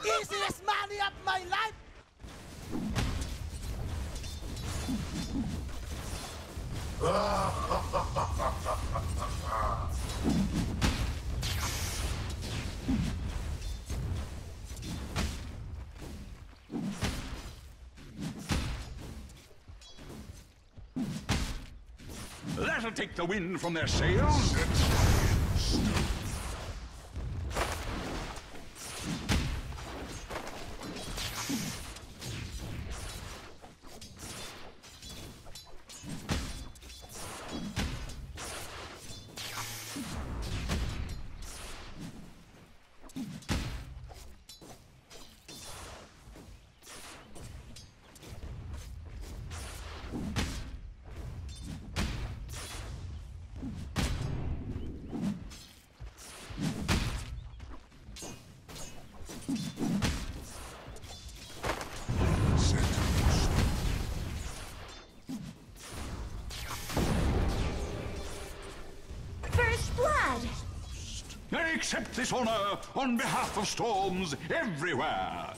Easiest money of my life! That'll take the wind from their sails. I accept this honor on behalf of storms everywhere.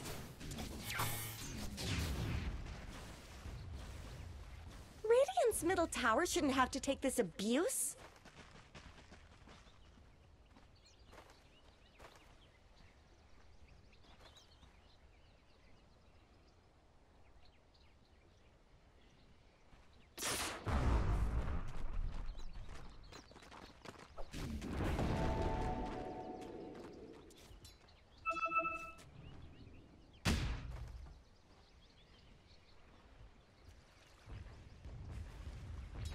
Radiant's middle tower shouldn't have to take this abuse.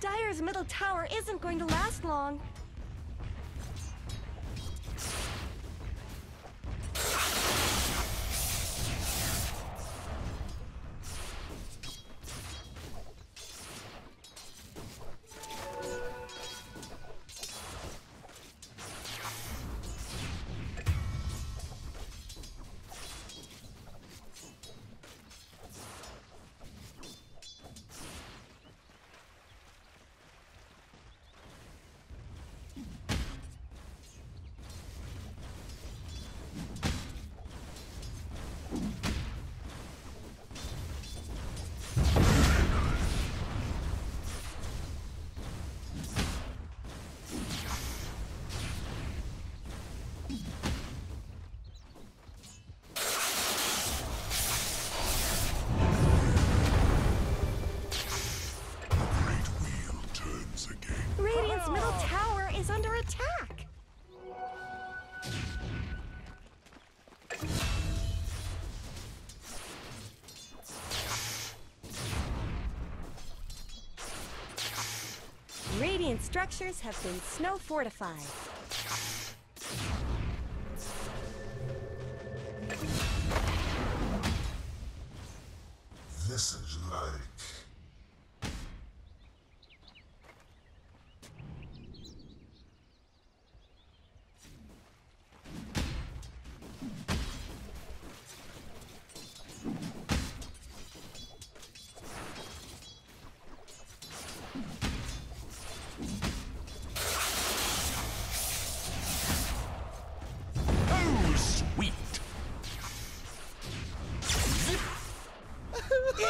Dire's middle tower isn't going to last long. Radiant structures have been snow fortified. This is like...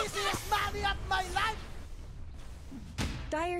Easiest money of my life! Dire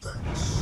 Thanks.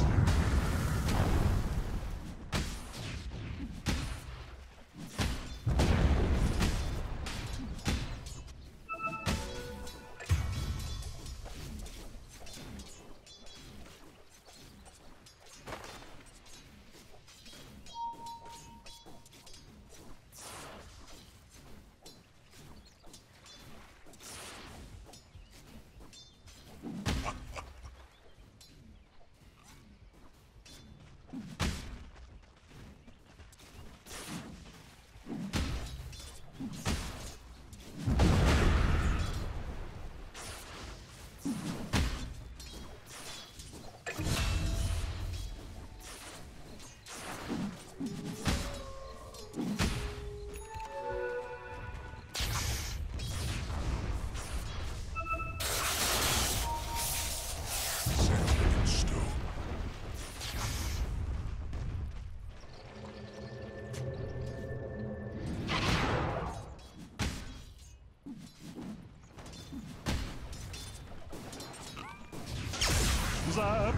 Thumbs up.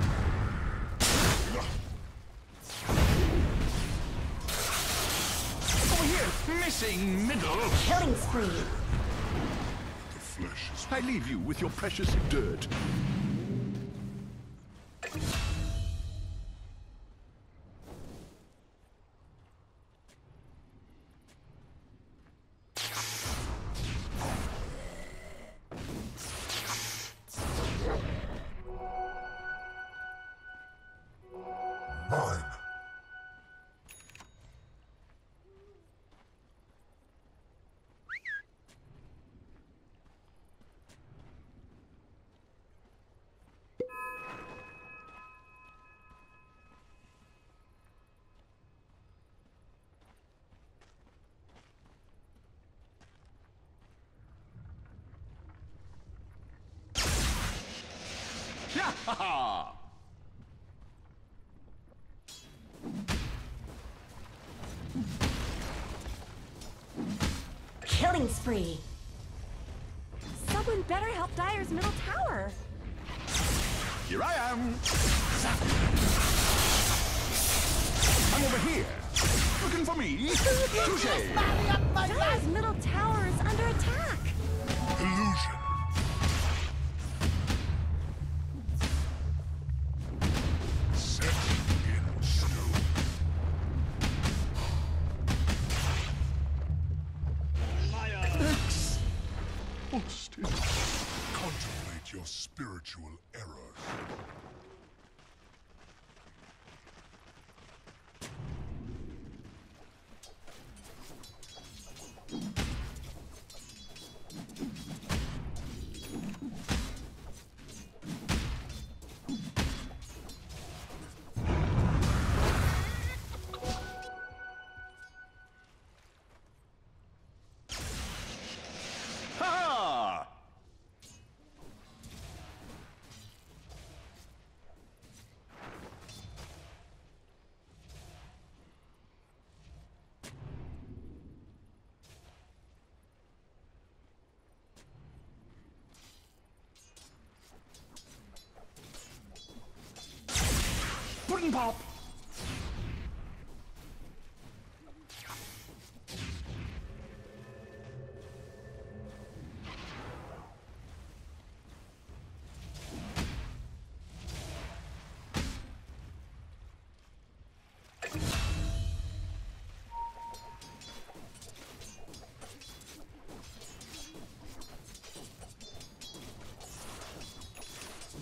Over here, missing middle. Killing spree. The flesh is... I leave you with your precious dirt. Ha Killing spree. Someone better help Dire's middle tower. Here I am. I'm over here. Looking for me. Dire's middle tower is under attack. Illusion. Contemplate your spiritual error. Pop.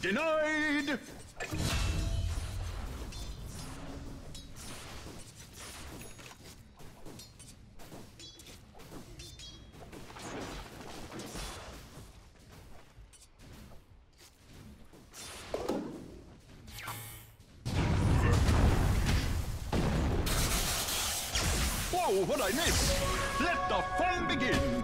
Denied. Oh, what I miss! Let the fun begin!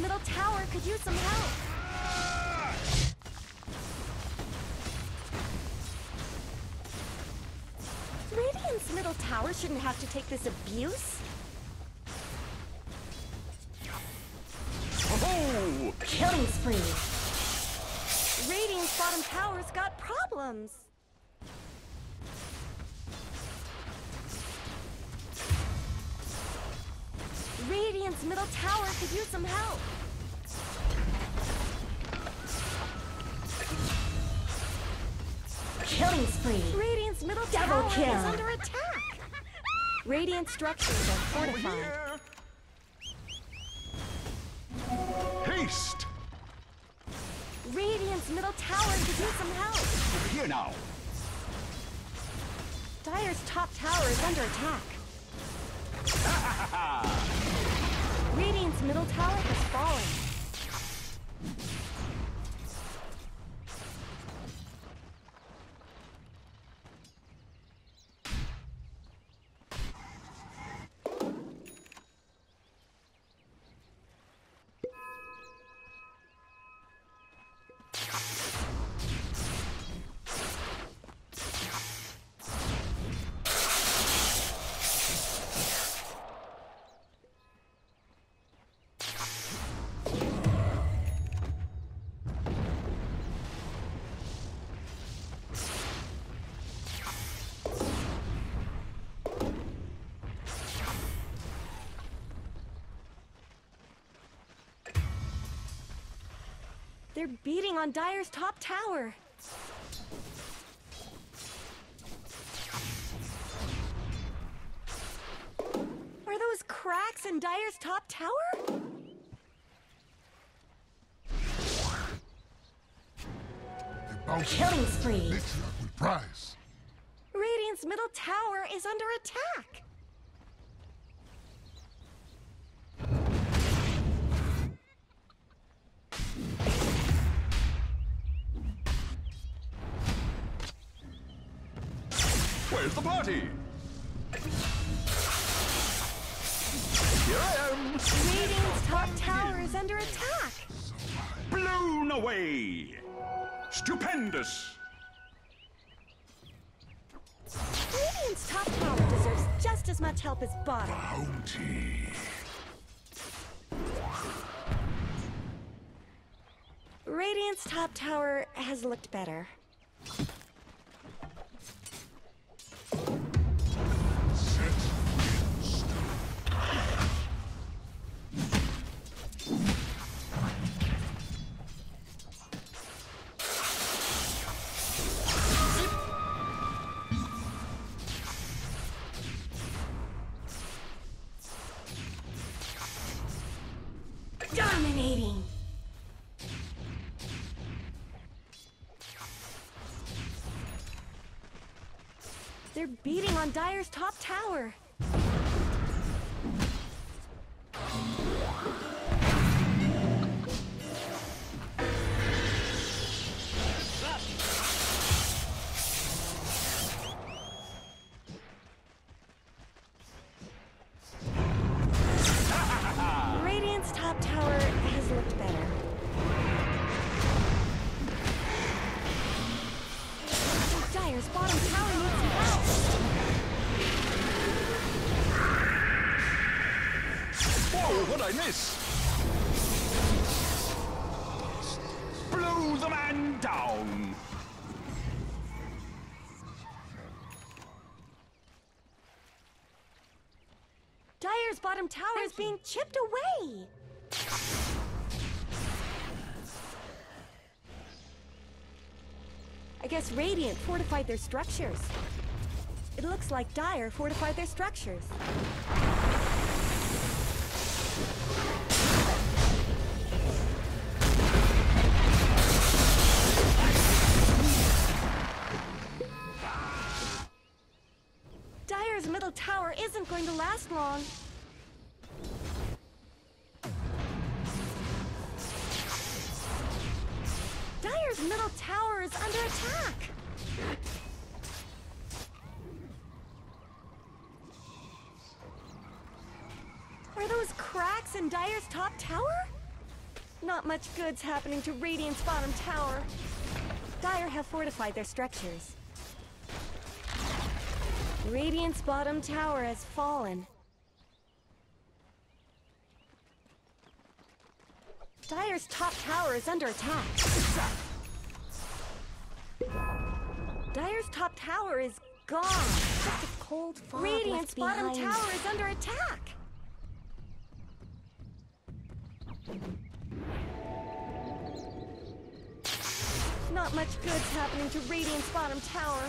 Middle tower could use some help. Radiant's middle tower shouldn't have to take this abuse. Oh! Killing spree. Radiant's bottom tower's got problems. Radiant's middle tower could use some help. Killing spree. Radiant's middle tower is under attack. Radiant structures are fortified. Haste. Radiant's middle tower could use some help. Over here now. Dire's top tower is under attack. Radiant's middle tower has fallen. They're beating on Dire's top tower. Are those cracks in Dire's top tower? Killing spree. Radiant's middle tower is under attack. Where's the party? Here I am! Radiant's top tower is under attack! Blown away! Stupendous! Radiant's top tower deserves just as much help as bottom. Bounty! Radiant's top tower has looked better. Dominating. They're beating on Dire's top tower. I miss. Blow the man down. Dire's bottom tower is being chipped away. I guess Radiant fortified their structures. It looks like Dire fortified their structures. Dire's middle tower isn't going to last long. Dire's middle tower is under attack. Are those cracks in Dire's top tower? Not much good's happening to Radiant's bottom tower. Dire have fortified their structures. Radiant's bottom tower has fallen. Dire's top tower is under attack. Dire's top tower is gone. Just a cold fog. Radiant's bottom tower is under attack. Not much good's happening to Radiant's bottom tower.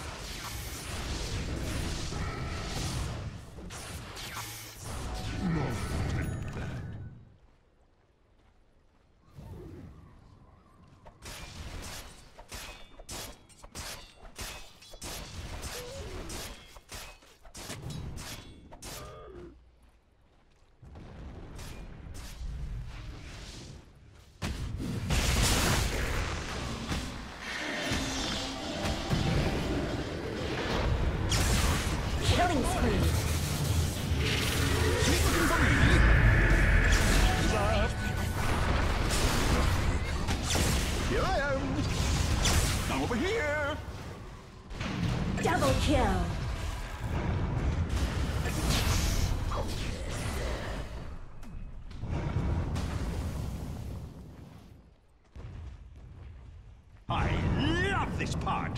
this part.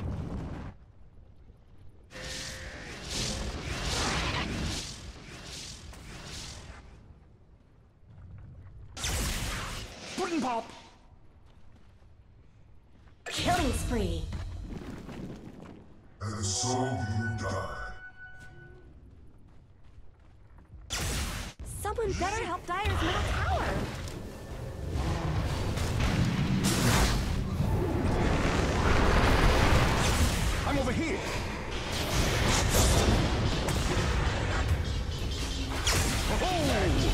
Pudding pop. Killing spree. And so you die. Someone better help Dire's middle tower. I'm over here. Oh!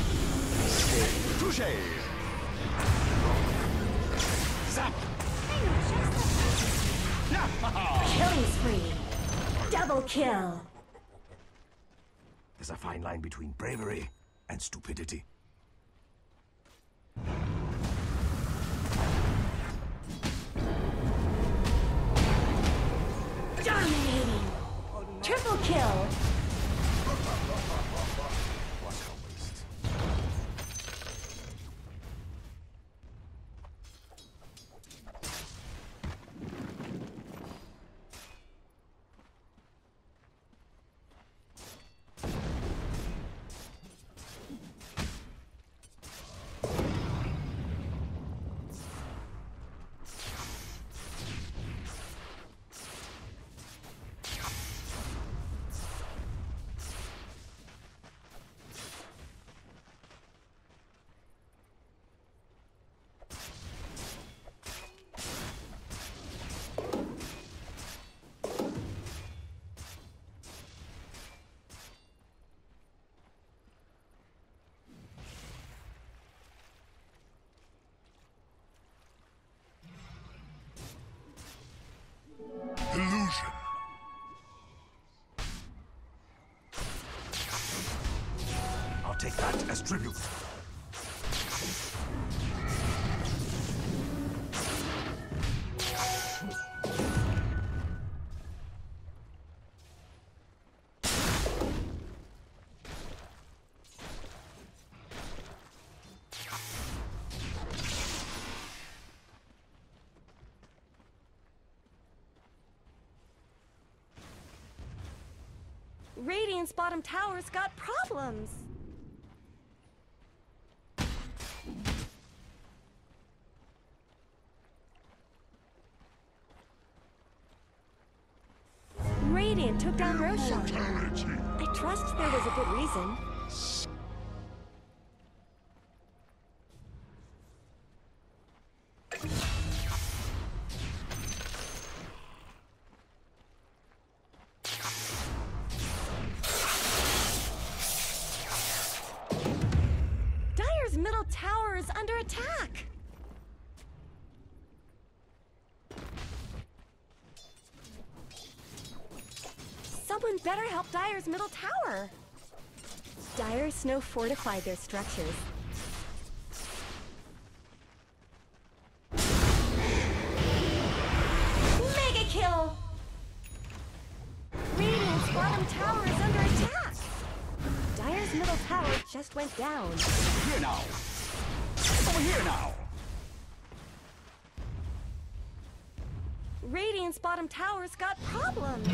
Touché! Zap! Killing spree. Double kill. There's a fine line between bravery and stupidity. Dominating. Triple kill. What a waste. Take that as tribute. Radiant's bottom tower's got problems. Radiant took down Roshan. I trust there was a good reason. Dire's middle tower is under attack. Someone better help Dire's middle tower. Dire snow fortified their structures. Mega kill! Radiant's bottom tower is under attack. Dire's middle tower just went down. Here now. Over here now. Radiant's bottom tower's got problems.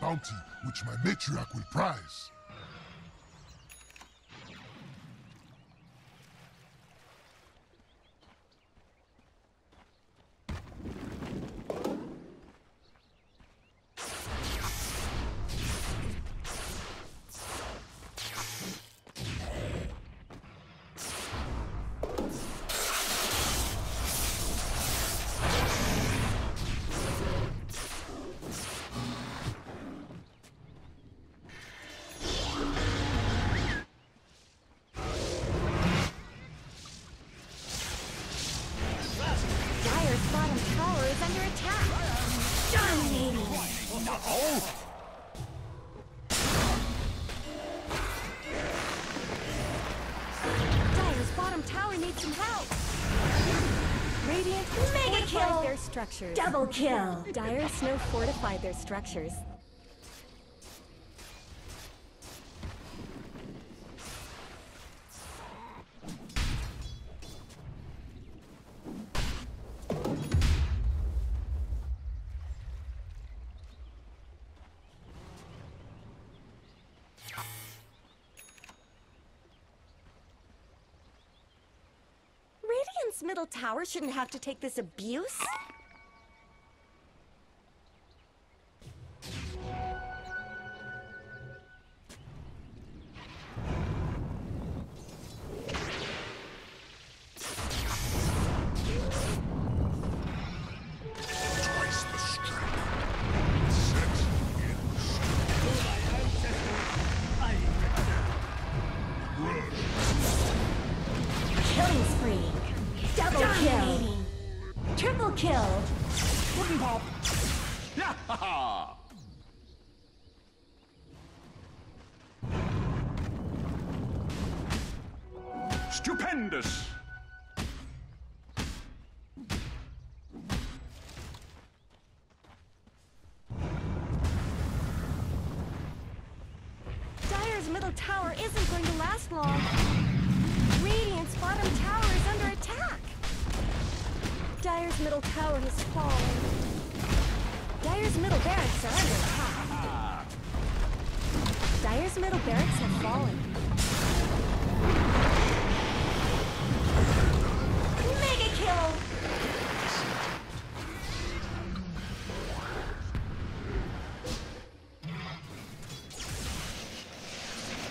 Bounty, which my matriarch will prize. Structures. Double kill! Dire snow fortified their structures. middle tower shouldn't have to take this abuse? Stupendous! Dire's middle tower isn't going to last long. Radiant's bottom tower is under attack. Dire's middle tower has fallen. Dire's middle barracks are under attack. Dire's middle barracks have fallen.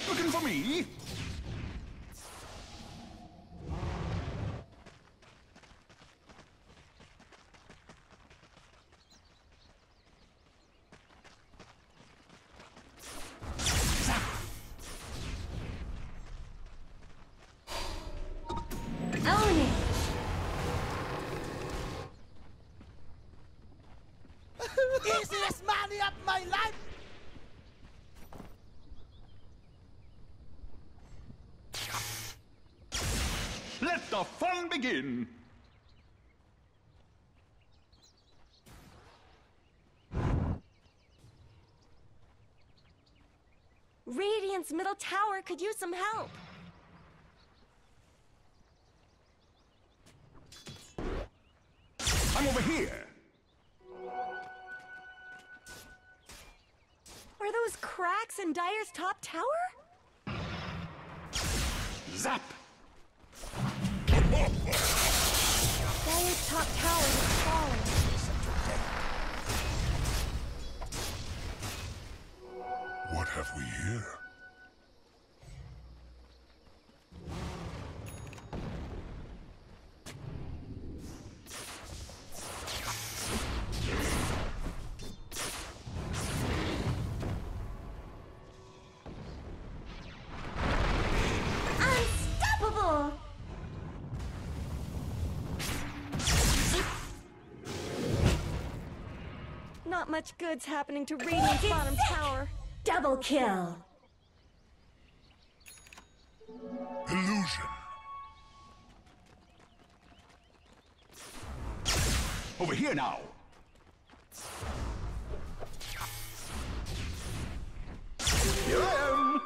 Looking for me? Easiest money of my life! Let the fun begin! Radiant's middle tower could use some help. I'm over here! Are those cracks in Dire's top tower? Zap! Dire's top tower is falling. What have we here? Not much good's happening to Radiant's bottom tower. Double kill. Illusion. Over here now. Here I am.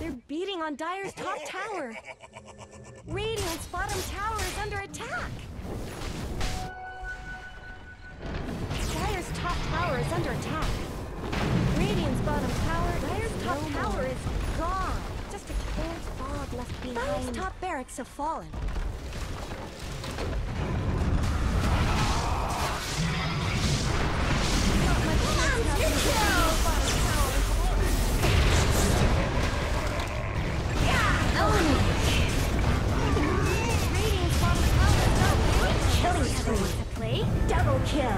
They're beating on Dire's top tower. Radiant's bottom tower is under attack. Dire's top tower is under attack. Radiant's bottom tower, Dire's top tower is gone. Just a cold fog left behind. Dire's top barracks have fallen. Double kill.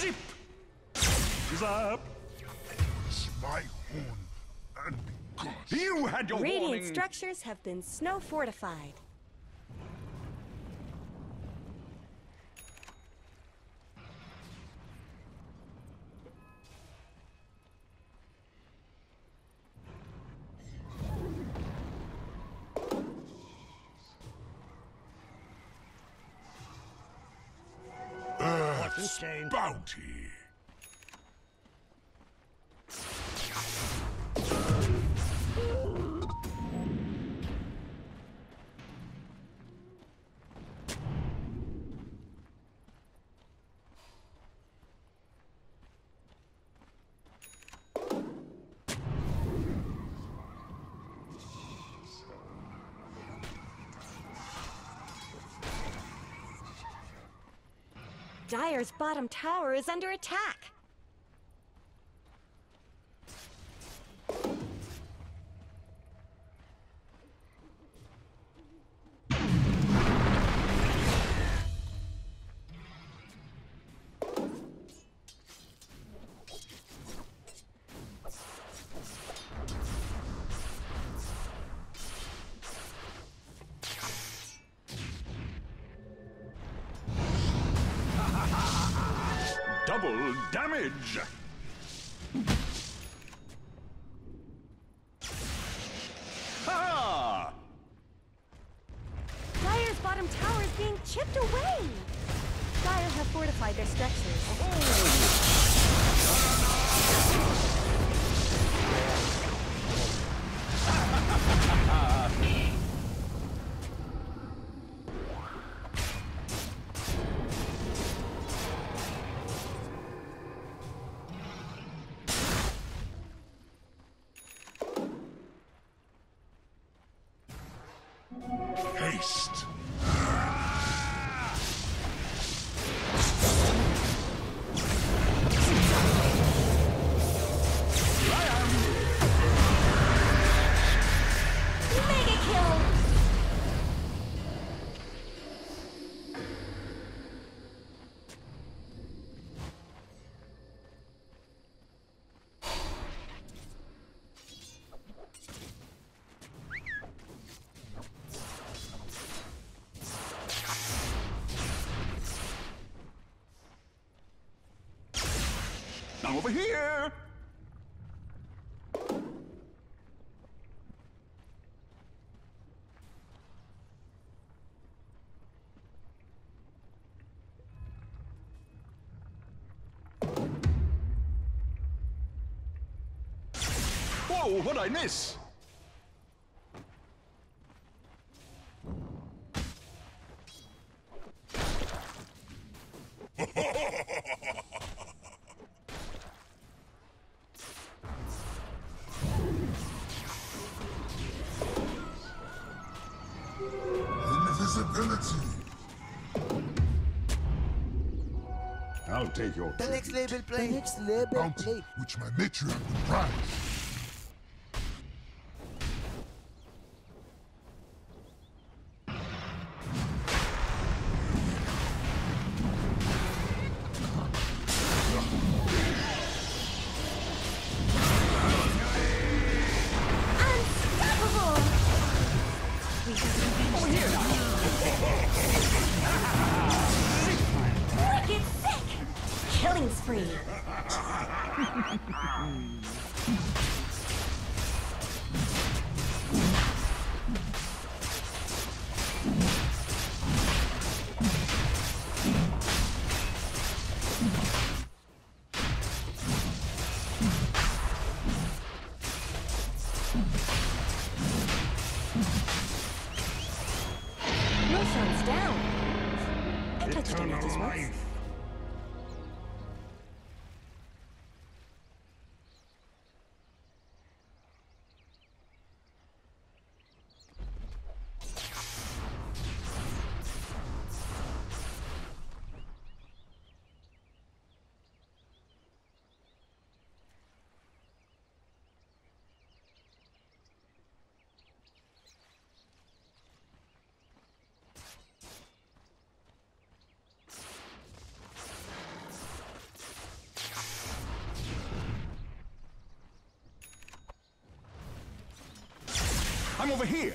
Zip! Zap! It's my horn and gosh. You had your Radiant warning. Structures have been snow fortified. Bounty. Dire's bottom tower is under attack. Double damage! Ha! Dire's bottom tower is being chipped away! Dire have fortified their structures. Oh. Over here! Whoa, what'd I miss? I'll take your the next label play. The next label bounty, play. Which my matriarch will prize. I'm over here.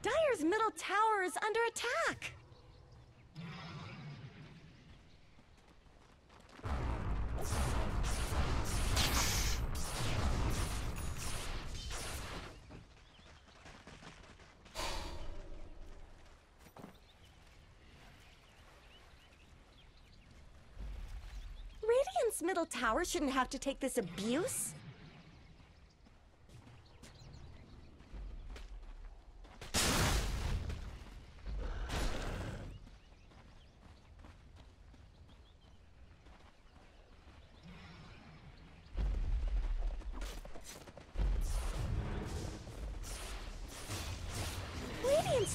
Dire's middle tower is under attack. Radiant's middle tower shouldn't have to take this abuse.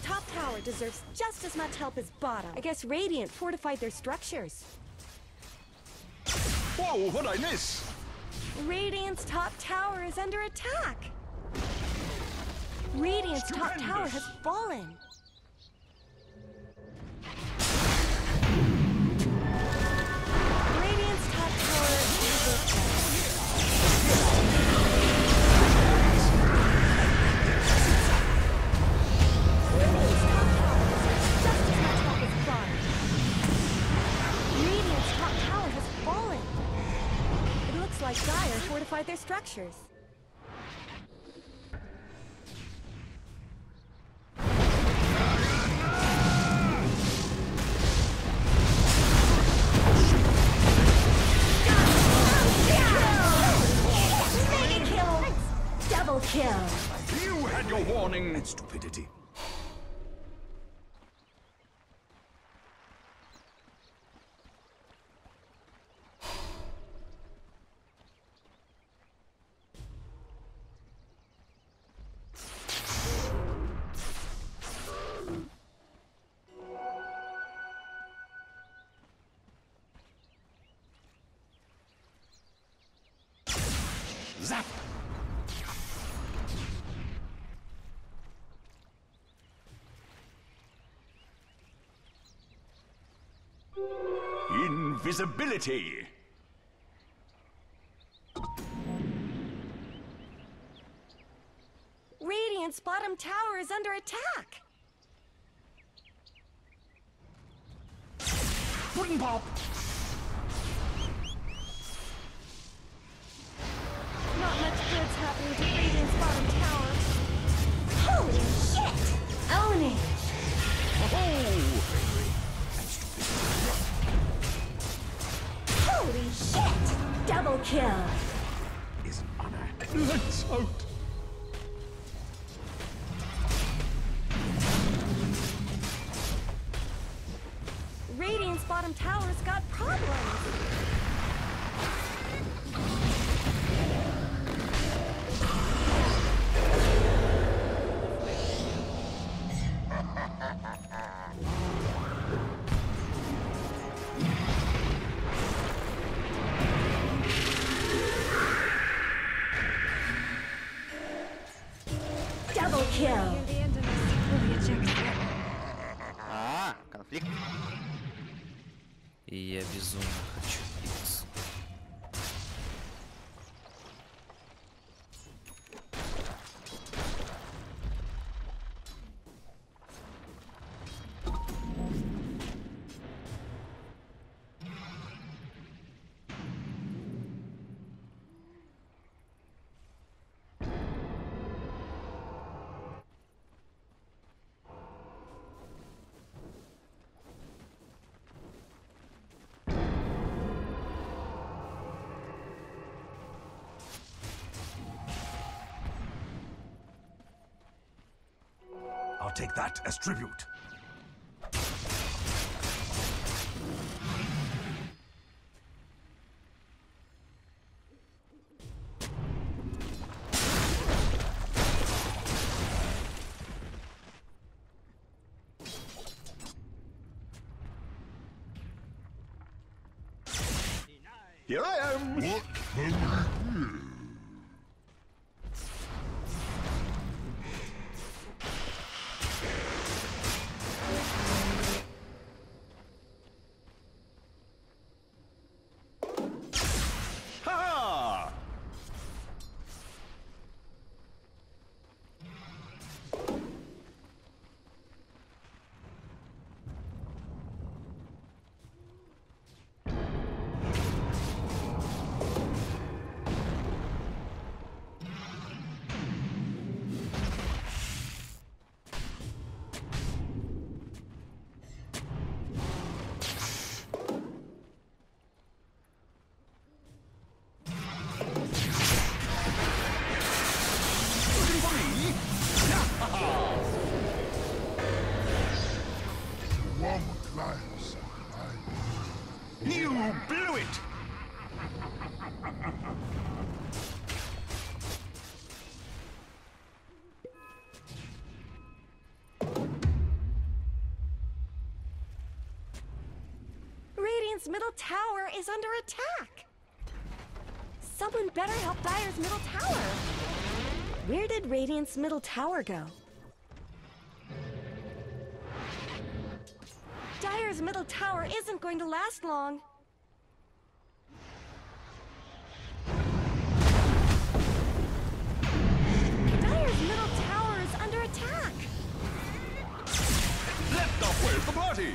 Top tower deserves just as much help as bottom. I guess Radiant fortified their structures. Whoa, what'd I miss? Radiant's top tower is under attack. Radiant's top tower has fallen. Radiant's top tower is under attack. Dire fortified their structures. Mega kill! Double kill! You had your warning and stupidity. Zap! Invisibility! Radiant's bottom tower is under attack! Pudding pop! What's happening to Radiant's bottom tower? Holy shit! Own it! Oh. Holy shit! Double kill! Is honor. Let's out! Radiant's bottom tower's got problems! Double kill. А, конфликт. И я безумно хочу биться. I'll take that as tribute. Here I am! Middle tower is under attack. Someone better help Dire's middle tower. Where did Radiant's middle tower go? Dire's middle tower isn't going to last long. Dire's middle tower is under attack. Left off with the party.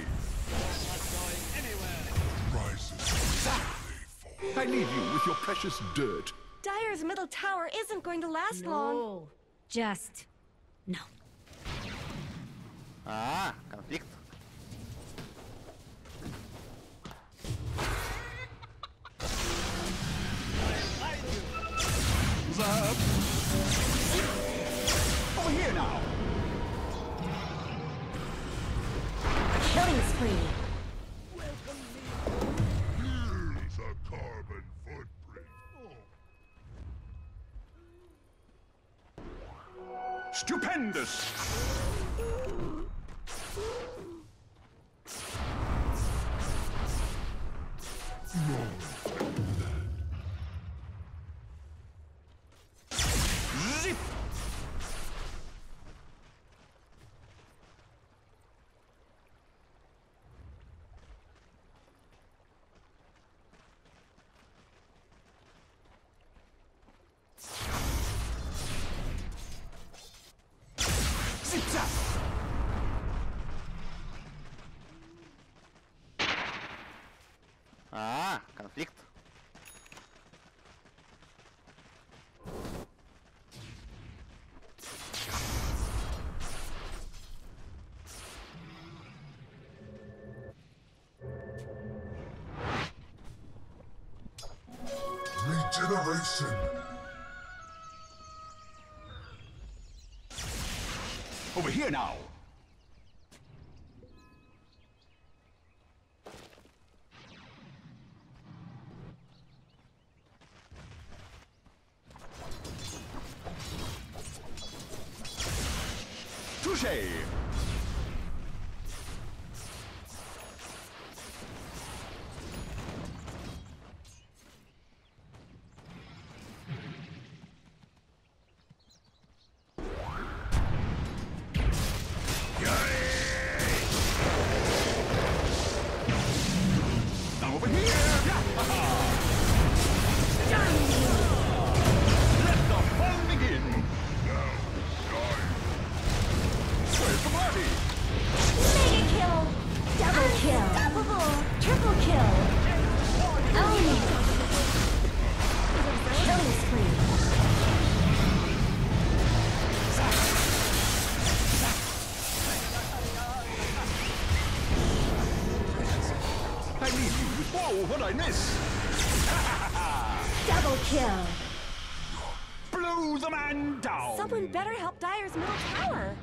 I leave you with your precious dirt. Dire's middle tower isn't going to last long. Just... no. Ah, conflict. Zap. Over here now. Killing spree. Stupendous! No. Zip! Generation. Over here now. Touché. Double kill. Blow the man down. Someone better help Dire's middle tower.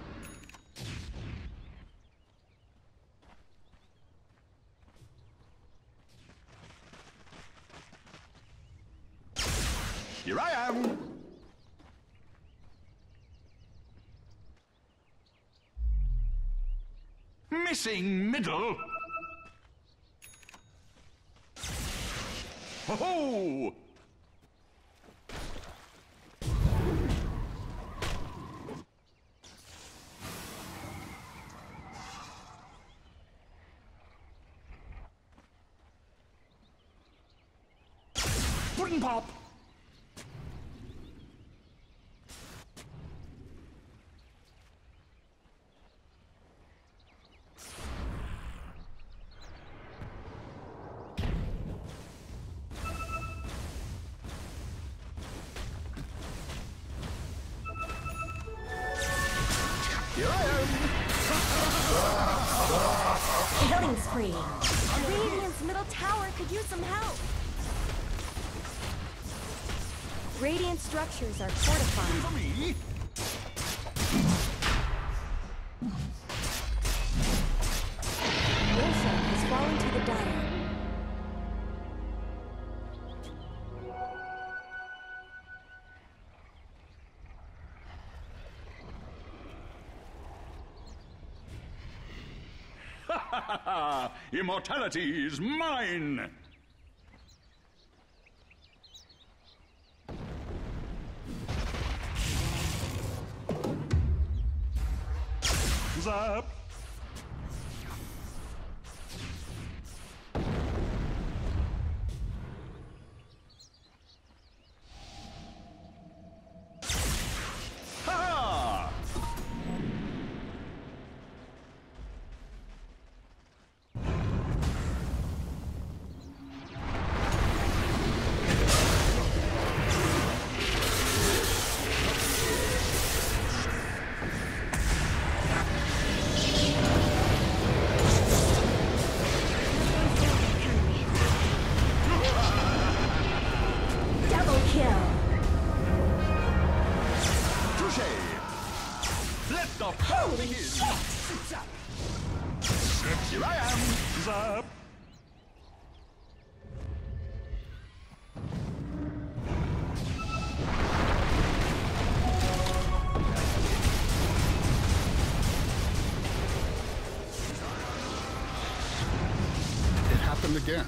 Here I am. Missing middle. Ho-ho! and pop. Here I am! Killing spree! Radiant's middle tower could use some help! Radiant structures are fortified. For me? Ocean has fallen to the dire. Immortality is mine! Zap! Here I am! Zap! It happened again.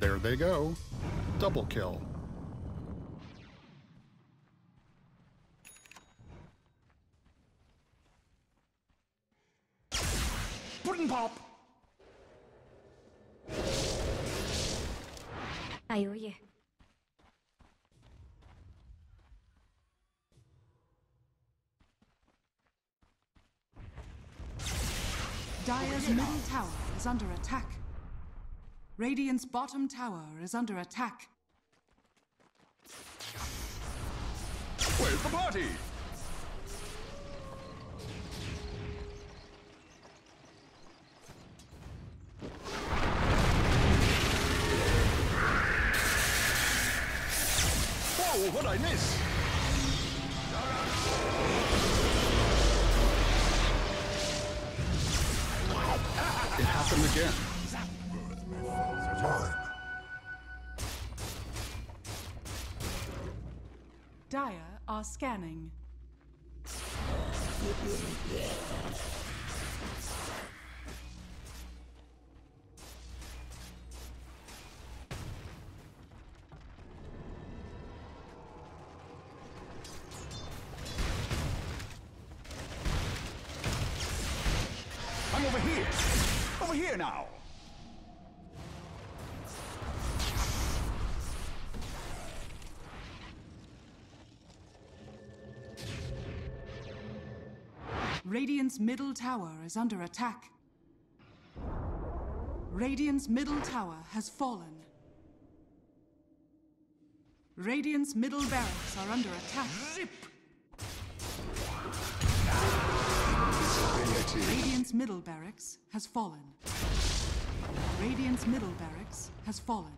There they go. Double kill. Pudding pop! I owe you. Dire's middle tower is under attack. Radiant's bottom tower is under attack. Where's the party? Whoa, what'd I miss? It happened again. Dire are scanning. I'm over here. Over here now. Radiant's middle tower is under attack. Radiant's middle tower has fallen. Radiant's middle barracks are under attack. Zip! Radiant's middle barracks has fallen. Radiant's middle barracks has fallen.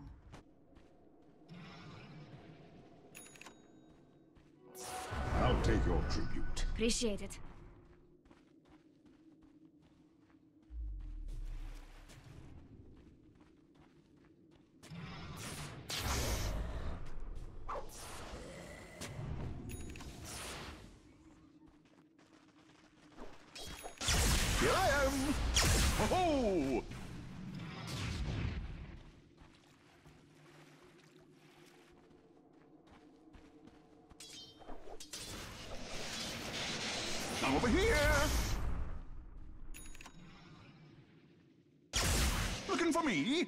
I'll take your tribute. Appreciate it. Here I am! Ho-ho! three.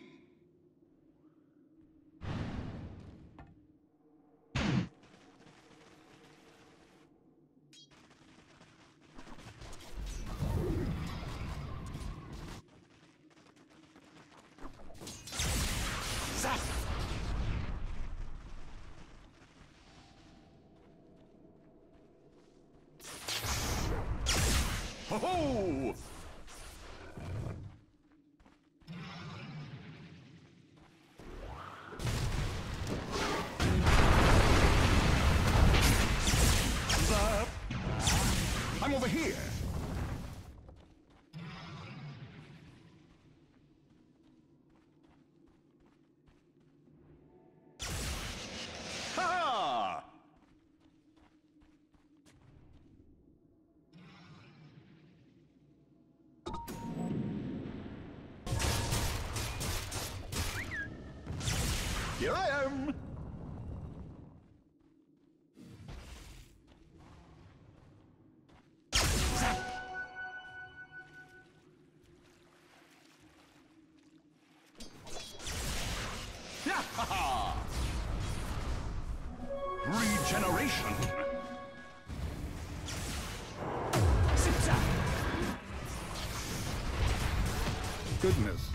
Ho-ho! I'm over here! Here I am! Regeneration! Zip-zap! Goodness.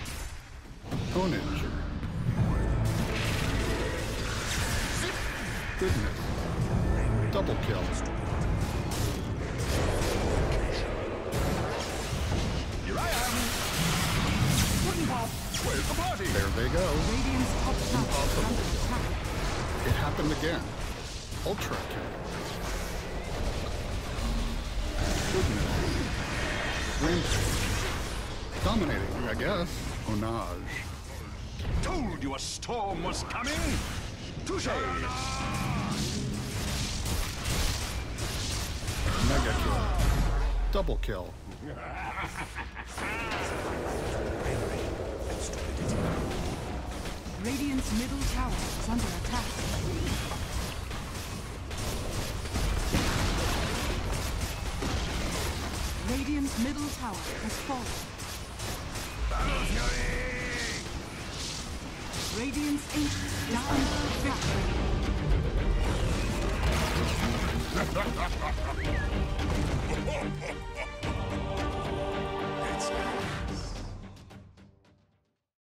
Tonnage. Goodness. Double kill. Here I am. Wooden pop. Where's the party? There they go. Radiant's top tower under attack. It happened again. Ultra kill. Goodness. Rampage. Dominating, I guess. Onage. Told you a storm was coming. Touche. Mega kill. Double kill. Radiant's middle tower is under attack. Radiant's middle tower has fallen. Radiance 8 down.